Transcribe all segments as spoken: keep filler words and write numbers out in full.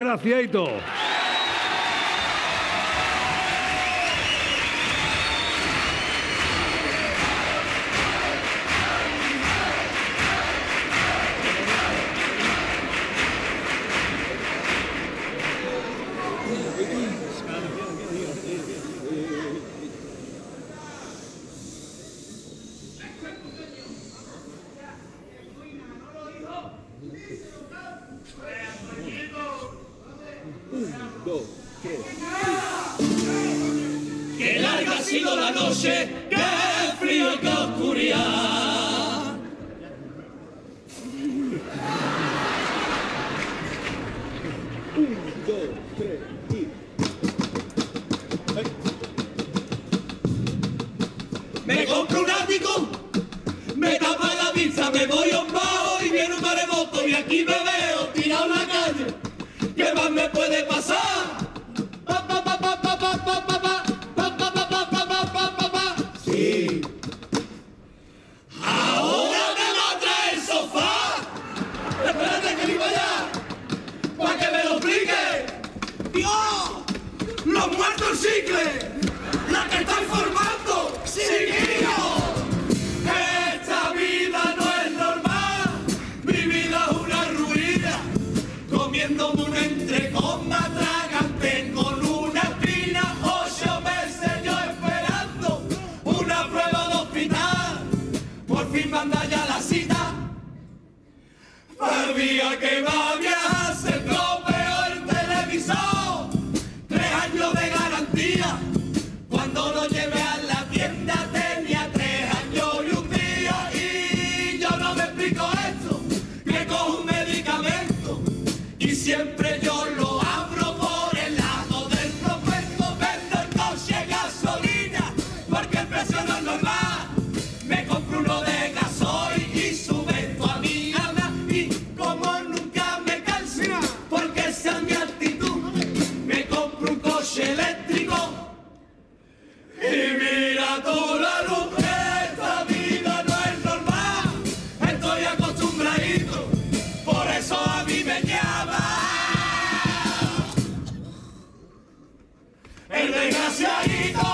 Desgraciaitos. Que larga ha sido la noche, que frío y que oscuridad. Un, dos, tres, y... Me compro un ático, me tapa la pizza, me voy a un bajo y viene un maremoto y aquí me veo tirado en la calle. ¿Qué más me puede pasar? Sí. Ahora me lo trae el sofá. Espérate que digo allá, para que me lo explique. Dios, los muertos en chicle, la que están formando. Sí, niños. Esta vida no es normal. Mi vida es una ruina, comiéndome un entrecón más tragante con una espina. Ocho meses yo esperando una prueba de hospital. Por fin manda ya la cita. Para el día que va a viajar se tropeó el televisor. Tres años de garantía. Cuando lo llevé a la tienda tenía tres años y un día. Y yo no me explico esto. Que cojo un medicamento y siempre yo lo eléctrico. Y mira tú la luz, esta vida no es normal, estoy acostumbradito, por eso a mí me llama el desgraciadito.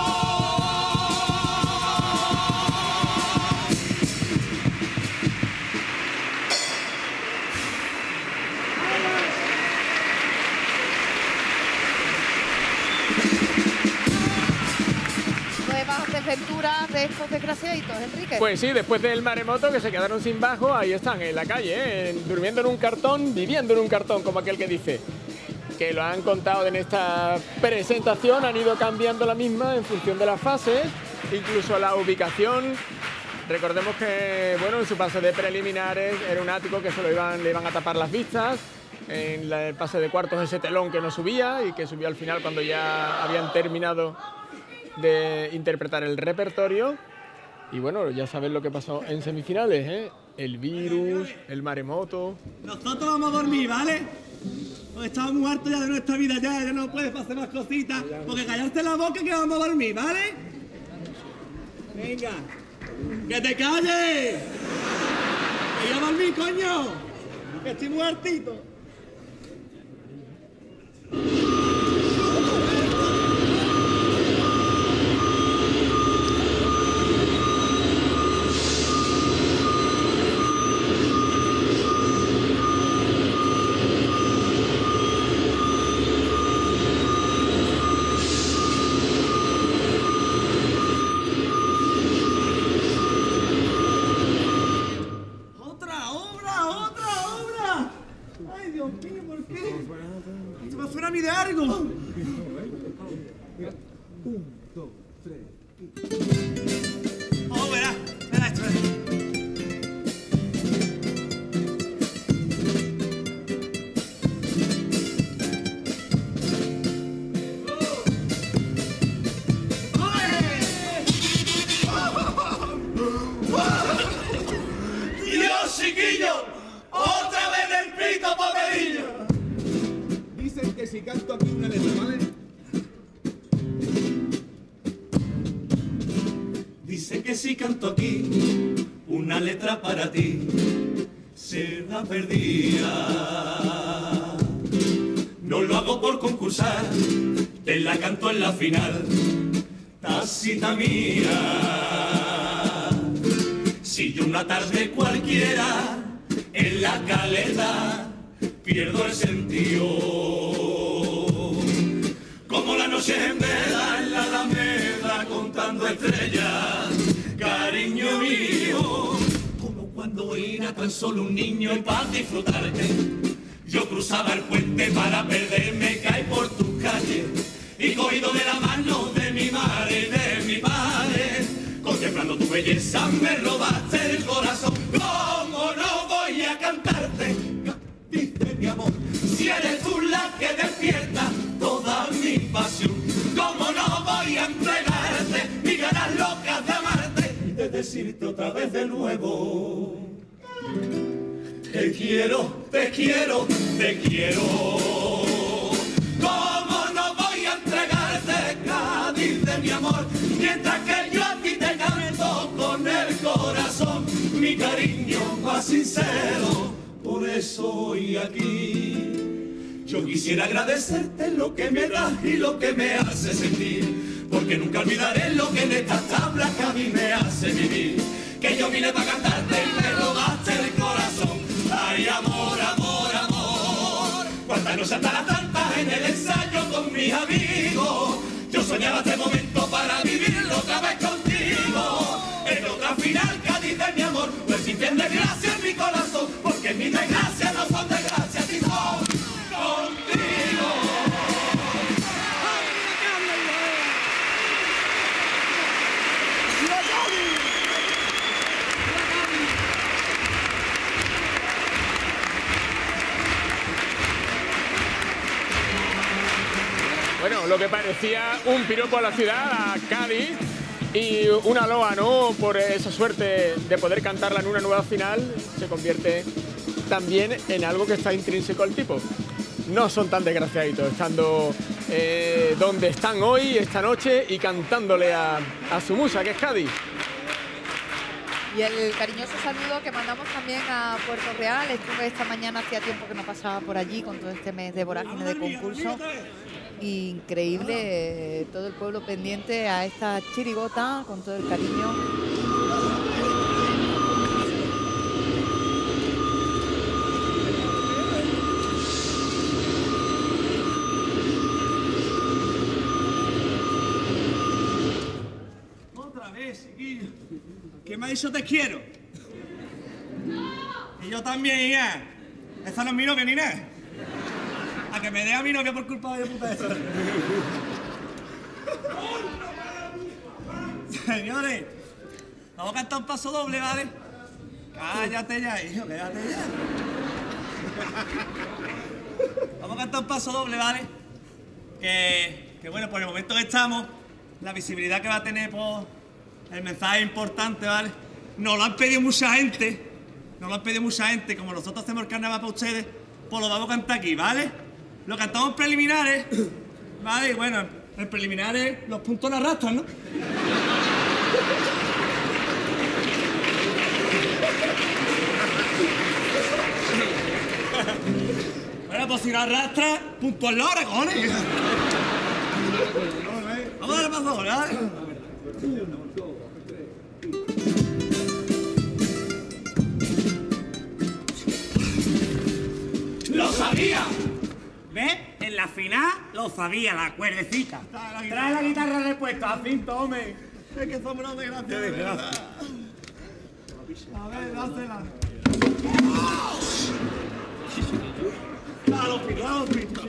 De estos desgraciaditos, Enrique. Pues sí, después del maremoto que se quedaron sin bajo, ahí están, en la calle, ¿eh? Durmiendo en un cartón, viviendo en un cartón, como aquel que dice. Que lo han contado en esta presentación, han ido cambiando la misma en función de las fases, incluso la ubicación. Recordemos que, bueno, en su pase de preliminares era un ático que se lo iban, le iban a tapar las vistas. En la, el pase de cuartos, ese telón que no subía y que subió al final cuando ya habían terminado de interpretar el repertorio. Y bueno, ya sabéis lo que pasó en semifinales, ¿eh? El virus, el maremoto. Nosotros vamos a dormir, ¿vale? Estamos muy hartos ya de nuestra vida, ya, ya no puedes hacer más cositas, porque callarte la boca que vamos a dormir, ¿vale? Venga, que te calles, que yo dormí, coño, que estoy muy hartito. Un, dos, tres, y... Oh, verá, verá esto, verá. Dios, chiquillo, otra vez el pito papelillo. Dicen que si canto aquí una letra, ¿vale? Dice que si canto aquí una letra para ti será perdida. no lo hago por concursar, te la canto en la final, tacita mía. Si yo una tarde cualquiera en la caleta pierdo el sentido, como la noche en vela en la alameda contando estrellas, cariño mío, como cuando era tan solo un niño y para disfrutarte yo cruzaba el puente para perderme, caí por tus calles y cogido de la mano de mi madre y de mi padre, contemplando tu belleza me robaste el corazón. ¿Cómo no voy a cantarte? Dice mi amor, si eres tú la que despierta toda mi pasión. ¿Cómo no voy a entregarte ni ganas locas de amarte y de decirte otra vez de nuevo? Te quiero, te quiero, te quiero. ¿Cómo no voy a entregarte, Cádiz de mi amor? Mientras que yo a ti te canto con el corazón, mi cariño más sincero, por eso hoy aquí yo quisiera agradecerte lo que me das y lo que me hace sentir, porque nunca olvidaré lo que en estas tablas que a mí me hace vivir, que yo vine para cantarte y me robaste el corazón. Ay, amor, amor, amor, cuántas noches hasta las tantas en el ensayo con mis amigos, yo soñaba este momento para vivirlo otra vez contigo. En otra final, Cádiz de mi amor, no existen desgracias en mi corazón, porque mis desgracias no son desgracias y son contigo. Bueno, lo que parecía un piropo a la ciudad, a Cádiz, y una loa, ¿no?, por esa suerte de poder cantarla en una nueva final, se convierte también en algo que está intrínseco al tipo. No son tan desgraciaditos, estando eh, donde están hoy, esta noche, y cantándole a, a su musa, que es Cádiz. Y el cariñoso saludo que mandamos también a Puerto Real. Estuve esta mañana, hacía tiempo que no pasaba por allí con todo este mes de vorágine de concurso. Increíble, eh, todo el pueblo pendiente a esta chirigota con todo el cariño. Otra vez, chiquillo. ¿Qué me ha dicho te quiero? Y yo también, ya. Esta no es mi novia ni nada. A que me dé a mi novia por culpa de puta esa. Señores, vamos a cantar un paso doble, ¿vale? Cállate ya, hijo, cállate ya. Vamos a cantar un paso doble, ¿vale? Que, que bueno, por el momento que estamos, la visibilidad que va a tener, pues, el mensaje es importante, ¿vale? Nos lo han pedido mucha gente, nos lo han pedido mucha gente, como nosotros hacemos el carnaval para ustedes, pues lo vamos a cantar aquí, ¿vale? Lo cantamos preliminares, ¿vale? Y bueno, en preliminares los puntos la arrastran, ¿no? Bueno, pues si la arrastra, puntos en la hora, cojones. Vamos a darle paso, ¿vale? ¡Lo sabía! ¿Ves? En la final lo sabía, la cuerdecita. La trae la guitarra repuesta, a fin, tome. Es que somos una desgracia. De verdad. A ver, dásela. ¡A los pitos, a los pitos!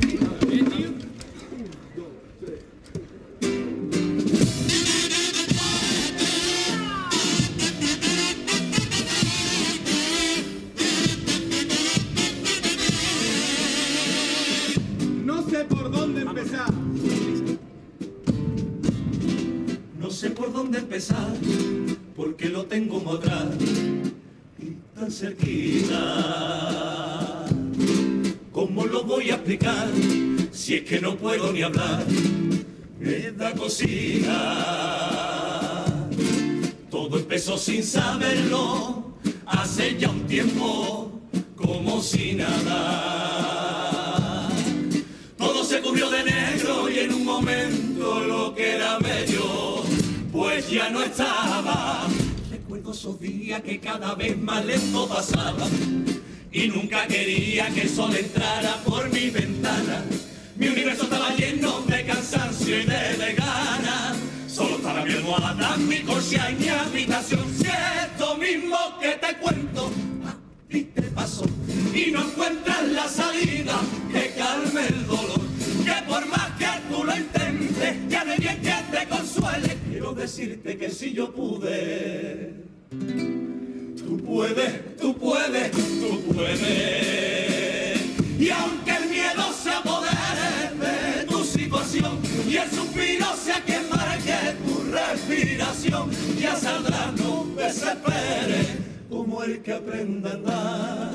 No sé por dónde empezar, porque lo tengo como atrás y tan cerquita. ¿Cómo lo voy a explicar? Si es que no puedo ni hablar, esta cosita. Todo empezó sin saberlo, hace ya un tiempo, como si nada. cubrió de negro y en un momento lo que era bello, pues ya no estaba. Recuerdo esos días que cada vez más lento pasaba y nunca quería que el sol entrara por mi ventana. Mi universo estaba lleno de cansancio y de, de ganas. Solo estaba mi almohada, mi corsia y mi habitación. Si esto mismo que te cuento a ti te pasó y no encuentras la salida que calme el dolor, que por más que tú lo intentes, que de bien que te consuele, quiero decirte que si yo pude, tú puedes, tú puedes, tú puedes. Y aunque el miedo se apodere de tu situación y el suspiro sea quien marque tu respiración, ya saldrá, no desesperes, como el que aprenda a andar.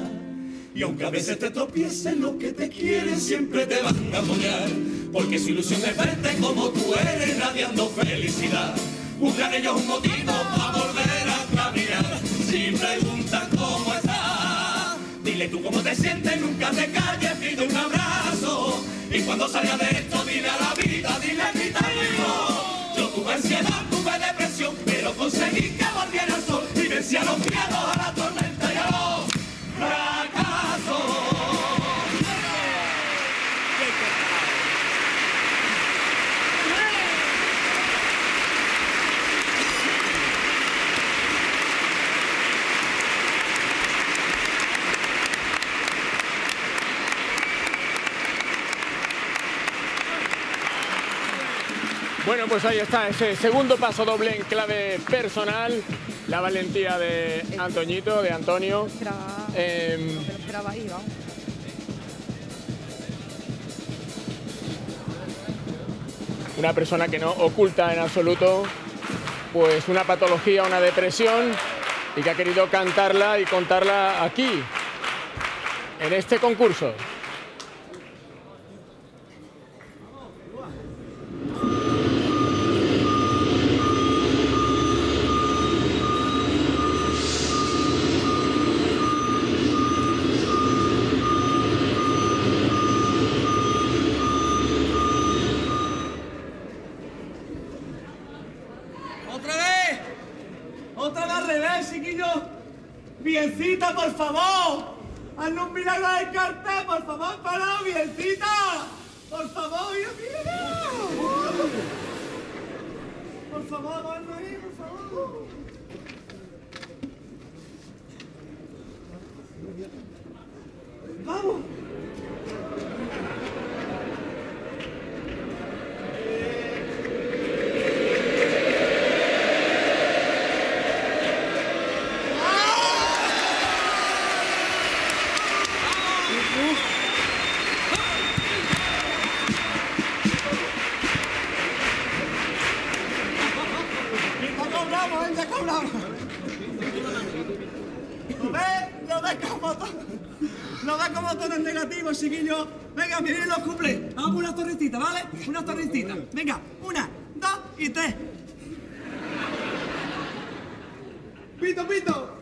Y aunque a veces te tropieces, los que te quieren siempre te van a apoyar, porque su ilusión es verte como tú eres, radiando felicidad. Buscan ellos un motivo para volver a caminar. Si preguntan cómo estás, dile tú cómo te sientes, nunca te calles, pide un abrazo. Y cuando salgas de esto, dile a la vida, dile a mi amigo. Yo tuve ansiedad, tuve depresión, pero conseguí que volviera el sol y vencí a los miedos, a la tormenta y a los fracasos. Bueno, pues ahí está ese segundo paso doble en clave personal, la valentía de Antoñito, de Antonio. Eh, no lo esperaba ahí, vamos. Una persona que no oculta en absoluto pues una patología, una depresión, y que ha querido cantarla y contarla aquí, en este concurso. Biencita, por favor, hazme un milagro del cartel, por favor, para, Biencita, por favor, mira, mira, uh, por favor, ponlo ahí, por favor. Vamos. Chiquillos, venga, miren los cuplés. Vamos por una torrecita, ¿vale? Una torrecita. Venga, una, dos y tres. Pito, pito.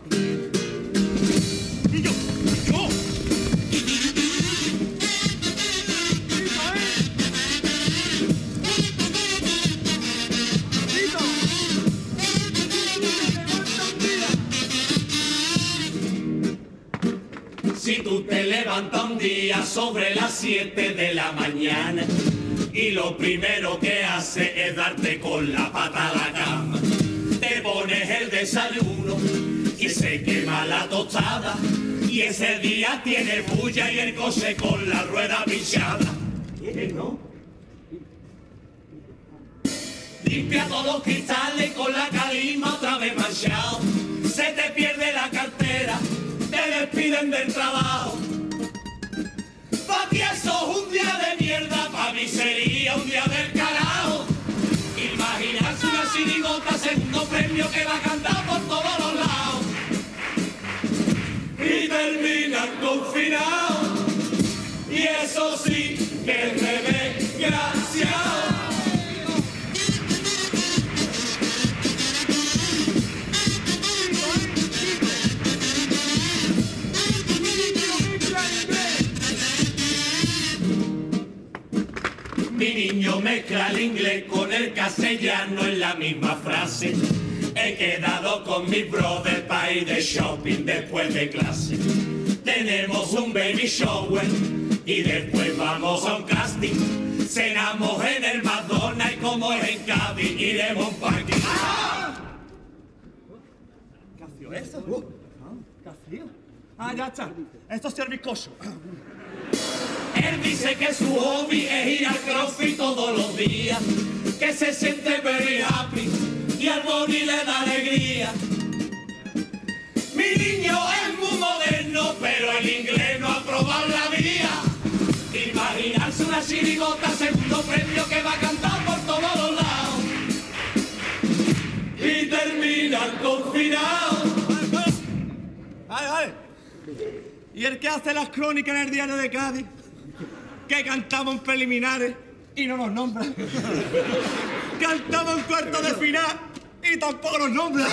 Y yo, y yo. Si tú te levantas un día sobre las siete de la mañana y lo primero que hace es darte con la pata a la cama, te pones el desayuno y se quema la tostada y ese día tiene bulla y el coche con la rueda pinchada. ¿Quieres no? Limpia todos los cristales con la calima otra vez manchado, se te pierde la cartera, te despiden del trabajo. Pa' ti eso es un día de mierda, pa' mí sería un día del carajo. Imaginarse una chirigota, segundo premio que va a cantar por todos los lados. Y terminan confinados, y eso sí que es de desgraciado. Mi niño mezcla el inglés con el castellano en la misma frase. He quedado con mi brother para ir de shopping después de clase. Tenemos un baby shower y después vamos a un casting. Cenamos en el Madonna y como es en Cádiz iremos a un parque. ¡Ah! ¿Qué ha sido eso? Uh, ¿Qué ha sido? Ah, ya está. Esto es el bizcocho. Él dice que su hobby es ir al crossfit todos los días, que se siente very happy y al morir le da alegría. Mi niño es muy moderno, pero el inglés no ha probado la vía. Imaginarse una chirigota, segundo premio, que va a cantar por todos los lados. Y terminan confinados. ¡Ay, ay! ¿Y el que hace las crónicas en el diario de Cádiz? Que cantamos en preliminares y no nos nombran. Cantamos en cuartos de final y tampoco nos nombran.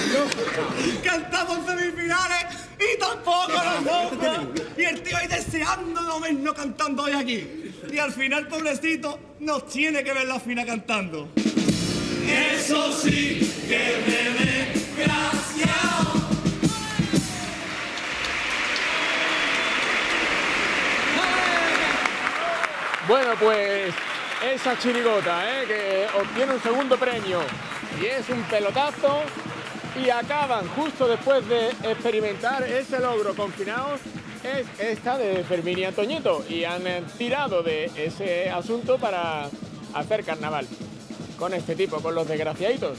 Cantamos en semifinales y tampoco nos nombran. Y el tío ahí deseando no vernos cantando hoy aquí. Y al final, pobrecito, nos tiene que ver la fina cantando. Eso sí que me desgraciado. Bueno, pues esa chirigota, ¿eh?, que obtiene un segundo premio y es un pelotazo, y acaban justo después de experimentar ese logro confinados, es esta de Fermín y Antoñito, y han tirado de ese asunto para hacer carnaval con este tipo, con los desgraciaditos.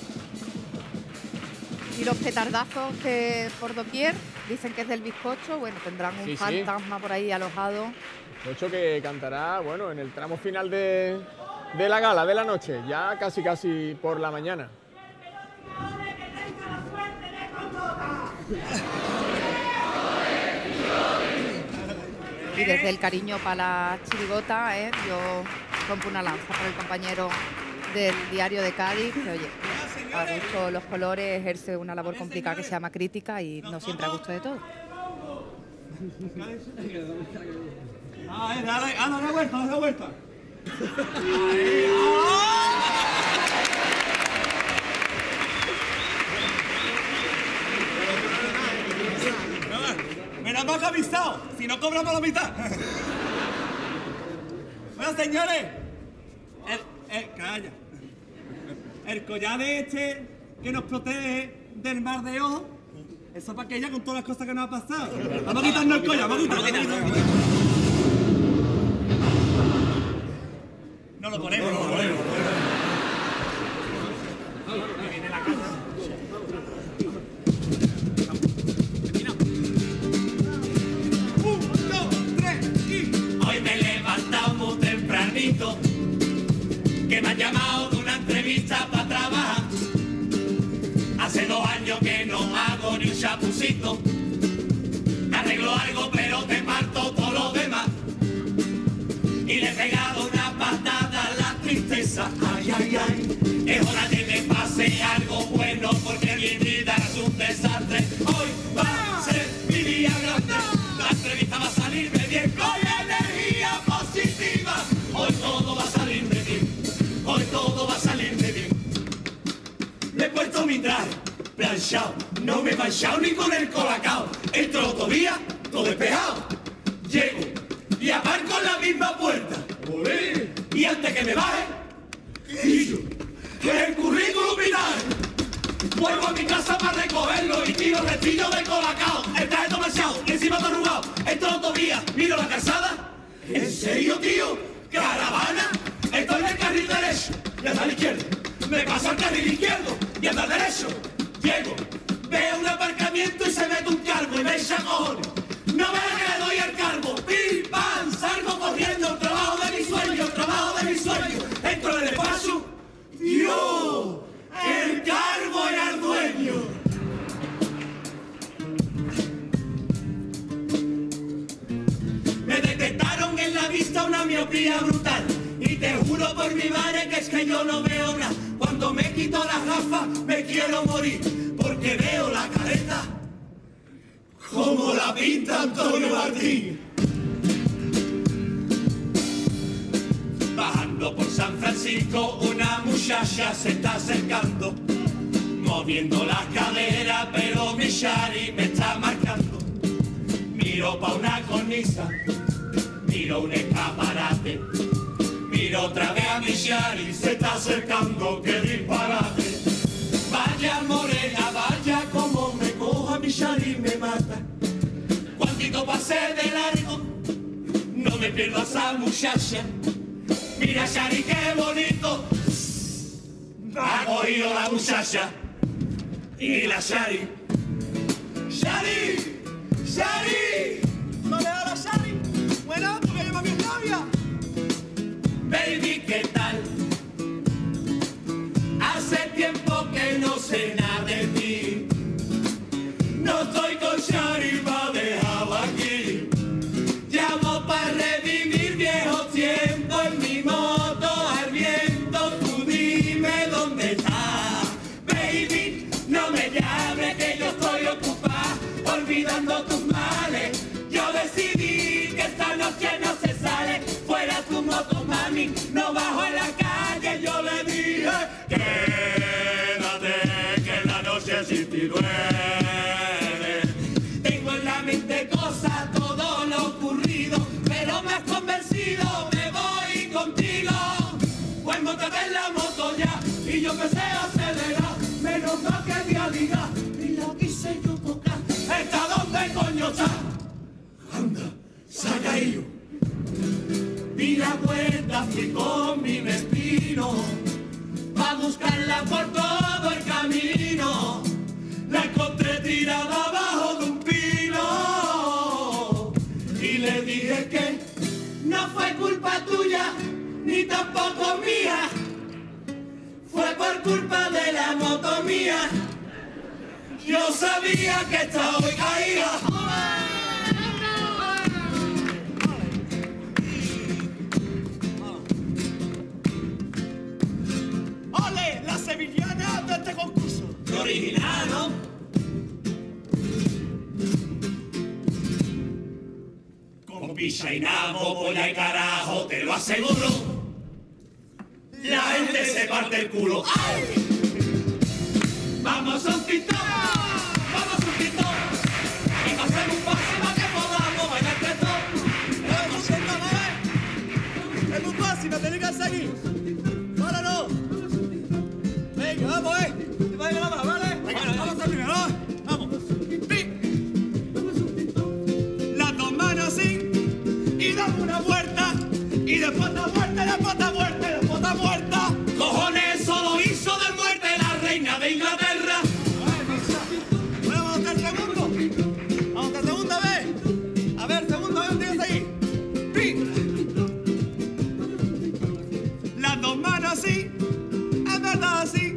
Y los petardazos que por doquier dicen que es del bizcocho, bueno, tendrán un sí, fantasma sí. por ahí alojado. Ocho que cantará, bueno, en el tramo final de, de la gala, de la noche, ya casi casi por la mañana. Y desde el cariño para la chirigota, ¿eh?, yo rompo una lanza para el compañero del diario de Cádiz, que oye, a gusto los colores, ejerce una labor complicada que se llama crítica y no siempre a gusto de todo. Ah, eh, dale, ah, dale vuelta, dale vuelta. Ahí, ah. Menos mal que avisado, si no cobramos la mitad. Bueno, señores, el, el, calla. El collar este que nos protege del mar de ojos, eso para aquella con todas las cosas que nos ha pasado. Vamos a quitarnos el collar, vamos a quitarnos. No lo ponemos. No, no, no, no, no. Me viene la casa. Un, dos, tres, y... Hoy me he levantado muy tempranito, que me han llamado de una entrevista para trabajar. Hace dos años que no hago ni un chapucito. Te arreglo algo, pero te parto todo lo demás. Y le he pegado una patada. Ay, ay, ay, es hora de que me pase algo bueno, porque mi vida es un desastre. Hoy va a ser mi día grande, la entrevista va a salirme bien, con energía positiva. Hoy todo va a salirme bien, hoy todo va a salirme bien. Me he puesto mi traje planchado, no me he manchado ni con el colacao. Entro la autovía, todo despejado. Llego y aparco en la misma puerta. ¡Olé! Y antes que me baje, tiro el currículum vital. Vuelvo a mi casa para recogerlo y tiro restillo de colacao. El traje todo manchado, encima todo arrugado. Entro en la autovía, miro la calzada. ¿En serio, tío? ¿Caravana? Estoy en el carril derecho y anda a la izquierda. Me paso al carril izquierdo y anda al derecho. Llego, veo un aparcamiento y se mete un calvo y me echa cojones. No me la que le doy al calvo. ¡Pim, pam! Salgo corriendo al trabajo de mi sueño, el trabajo de mi sueño. Entro en el paso. ¡Dios! ¡El calvo era el dueño! Me detectaron en la vista una miopía brutal. Y te juro por mi madre que es que yo no veo nada. Cuando me quito las gafas me quiero morir, porque veo la careta como la pinta Antonio Martín. Bajando Volando por San Francisco, una muchacha se está acercando, moviendo la cadera, pero mi Chari me está marcando. Miro pa' una cornisa, miro un escaparate, miro otra vez a mi Chari, se está acercando, qué disparate. Vaya morena, vaya como me coja mi Chari, me mata. Cuantito pasé de largo, no me pierdo a esa muchacha. Mira, Chari, qué bonito, ha cogido la muchacha. Y la Chari, Chari, Chari, no le da la Chari, bueno, porque lleva mi novia. Baby, ¿qué tal? Hace tiempo que no sé nada de ti. No estoy con Chari, me ha dejado aquí. Llamo para revivir viejos tiempos en mi moto al viento. Tú dime dónde está, baby. No me llames que yo estoy ocupada olvidando tus males. Yo decidí que esta noche no se sale. Fuera tu moto, mami, no bajo en la calle. Yo le dije, quédate, que en la noche sin ti duele. Tengo en la mente cosas, todo lo ocurrido, pero me has convencido, me voy contigo. Pues montate en la moto ya, y yo empecé a acelerar, menos mal que mi amiga, ni la quise yo tocar. ¿Está dónde coño está? Anda, saca ello. Di la vuelta, fui con mi destino, va a buscarla por todo el camino. La encontré tirada abajo de un pino y le dije que no fue culpa tuya ni tampoco mía, fue por culpa de la moto mía. Yo sabía que estaba hoy caída. Sevillana de este concurso. ¡Qué original, ¿no? Con picha y nabo, polla y carajo, te lo aseguro, la gente se parte el culo. ¡Ay! ¡Vamos a un titón! ¡Vamos a un titón! ¡Y pasemos un pase para que podamos bailar tretón! ¡Vamos a sentar, eh! ¡Es muy fácil, me tenéis que seguir! ¡Ahora no! Vamos, eh. Te va a ir la mano, ¿vale? Venga, vamos al primero. Vamos. Las dos manos así. Y damos una vuelta. Y después la vuelta, después la vuelta, después la vuelta. Cojones, eso lo hizo de muerte la reina de Inglaterra. Bueno, vamos al segundo. Vamos al segundo, a ver. A ver, segundo, a ver, tienes ahí. ¡Pim! Las dos manos así. Es verdad, así.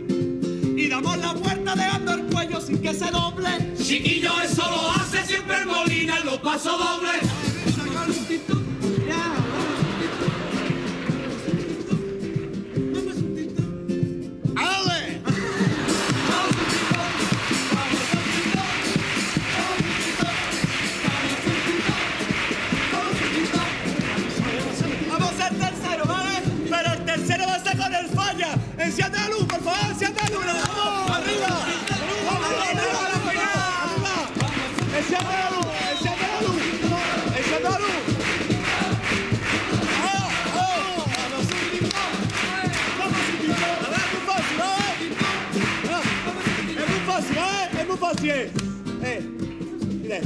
Damos la vuelta dejando el cuello sin que se doble. Chiquillo, eso lo hace siempre el Molina en los pasos dobles. Vamos al tercero, ¿vale? Pero el tercero va a ser con el falla. Enciende la luz, por favor, enciende la luz. Así es. Eh, mire.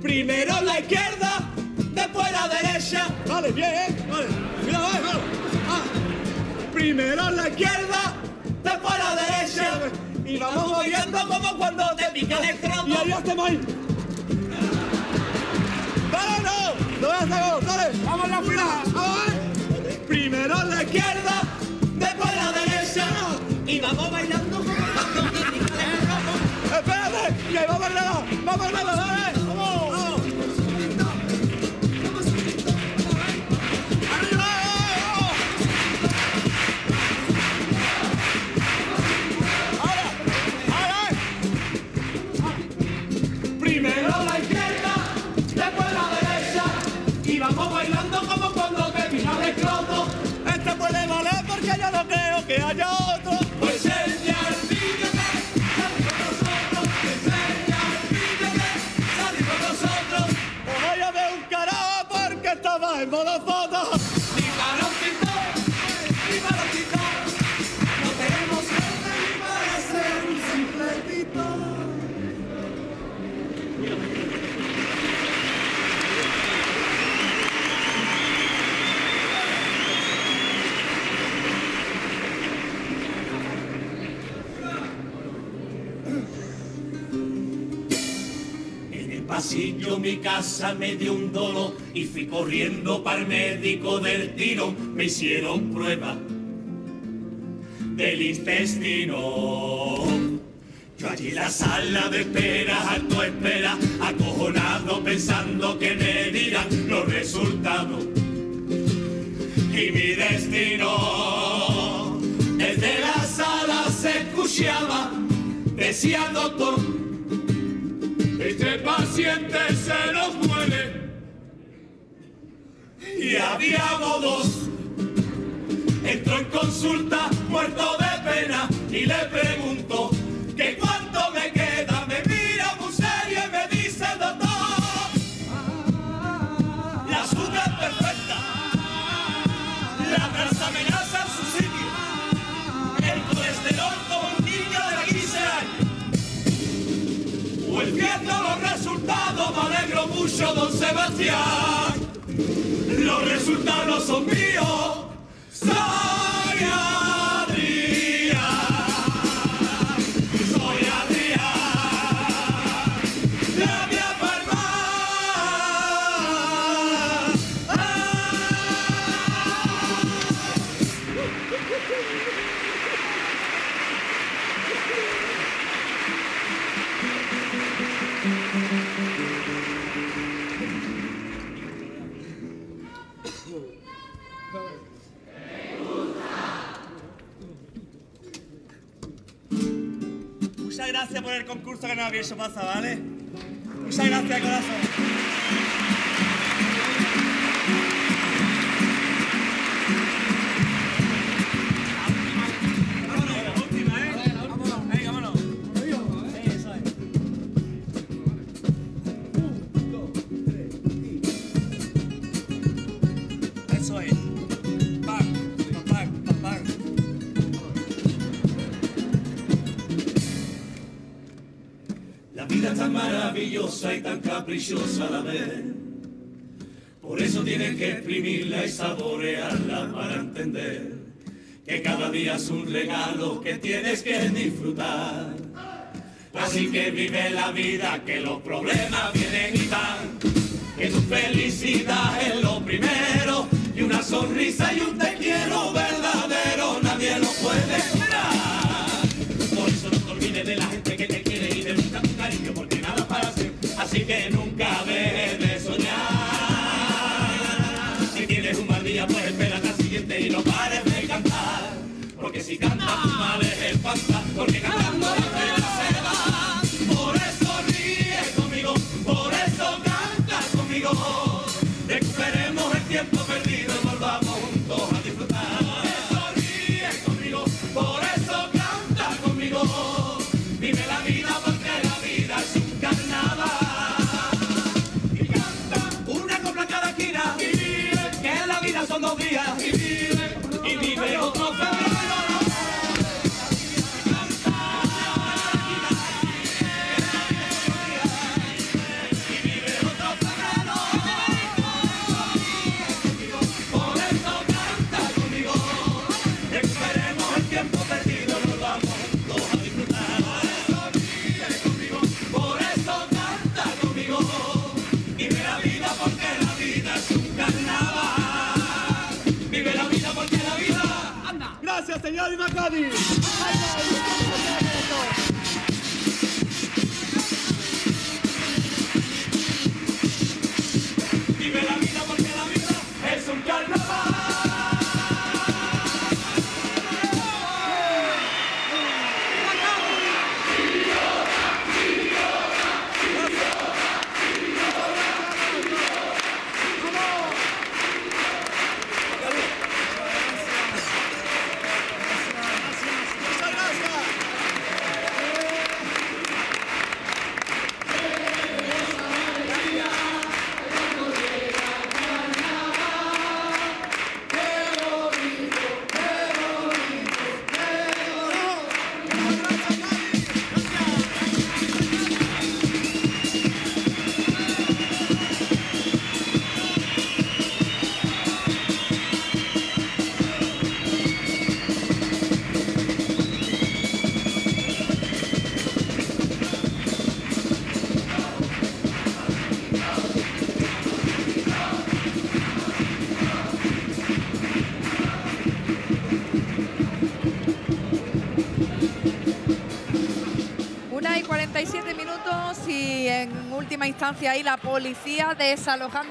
Primero la izquierda, después la derecha. Vale, bien, eh. Vale. Mira, vale, vale. Ah. Primero la izquierda, después la derecha. Y vamos moviendo como cuando te pica el escroto. Y ahí hacemos ahí. ¡Dale, no! ¡No voy a hacer, dale! ¡Vamos la fila! ¡Vamos! Eh. Primero la izquierda, después la derecha. Y vamos bailando como cuando te pica el escroto. ¡Espérate! ¡Que va a bailar! ¡Va a bailar! ¡Dale! ¡Vamos! ¡Vamos! ¡Arriba! ¡Ahora! ¡Ahora! Primero la izquierda, después la derecha. Y vamos bailando como cuando te miras de escroto. marcha, ya no creo que haya otro. Pues señor, pídeme, sale con nosotros. Pues señor, pídeme, sale con nosotros. Pues váyame un carajo porque estaba en modo foto. Ni para un pintor, ni para un pintor. No tenemos suerte ni para ser un simple pintor. Pasillo mi casa me dio un dolor y fui corriendo para el médico del tirón. Me hicieron prueba del intestino. Yo allí en la sala de espera, harto espera, acojonado pensando que me dirán los resultados y mi destino. Desde la sala se escuchaba, decía doctor, este paciente se nos muere. Y habíamos dos. Entró en consulta muerto de pena y le preguntó que cuánto me queda. Me mira muy serio y me dice, doctor, la azúcar perfecta, la transaminasa en su sitio, el colesterol como un niño de quince años. Pues viendo los resultados me alegro mucho, don Sebastián. Los resultados son míos. Soy Adrián, soy Adrián, la mía palma. ¡Ah! Muchas gracias por el concurso que nos habéis pasado, ¿vale? Muchas gracias, corazón. Y tan caprichosa a la vez, por eso tienes que exprimirla y saborearla para entender que cada día es un regalo que tienes que disfrutar. Así que vive la vida, que los problemas vienen y van, que tu felicidad es lo primero y una sonrisa y un te quiero verdadero nadie lo puede esperar. Por eso no te olvides de la gente que te quiere y demuestra tu cariño, porque nada para hacer. Así que nunca dejes de soñar. Si tienes un mal día, pues espera hasta el siguiente y no pares de cantar. Porque si cantas, tu mal es espanta, porque cantando la pena se va. Por eso ríes conmigo, por eso cantas conmigo. Recuperemos el tiempo perdido y volvamos juntos a disfrutar. Por eso ríes conmigo, por eso cantas conmigo. Vive la vida porque la vida es un carnaval. Son dos días y vive, y vive otro febrero. Gracias, señor Macadi. Vive la vida porque la vida es un carnaval. ¡Vamos! en última instancia ahí la policía desalojando.